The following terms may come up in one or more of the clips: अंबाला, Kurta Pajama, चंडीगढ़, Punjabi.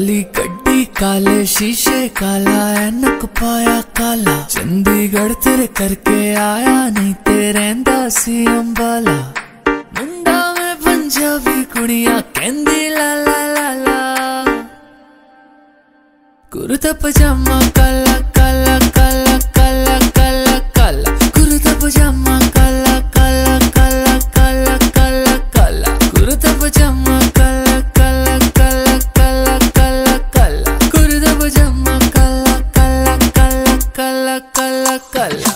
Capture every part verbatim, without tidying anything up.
काली गड्डी काले शीशे काला ऐनक पाया काला, चंडीगढ़ तेरे करके आया नहीं तेरे दासी अंबाला। मुंडा में पंजाबी कुड़ियां कहंदी ला ला ला ला, कुर्ता पजामा काला काला काला काला काला काला, कुर्ता पजामा काला काला काला काला काला काला, कुर्ता पजामा काला काला काला काला काला काला, कुर्ता पजामा काला काला काला काला काला काला।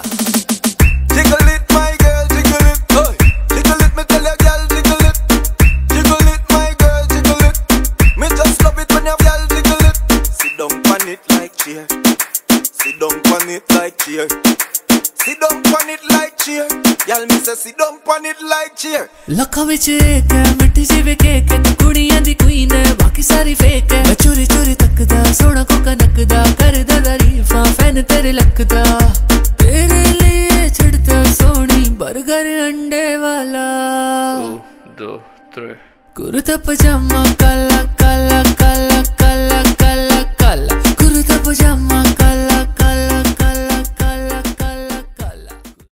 Jiggle it my girl, jiggle it, jiggle it me tell ya girl, jiggle it, jiggle it my girl, jiggle it, me just love it when ya girl jiggle it. Sit down on it like chair, sit down on it like chair. Sit down on it like chair, y'all me say sit down on it like chair. Lakha vich ek hai, mitti ji ve cake hai, tu kudiyan di queen hai, baaki sari fake hai. Main chori chori takda, sona ko kanakda, karda tareefa, fan tere lakda. Tere liye chhadta soni burger ande wala. One, two, three. Kurta pajama kala kala kala.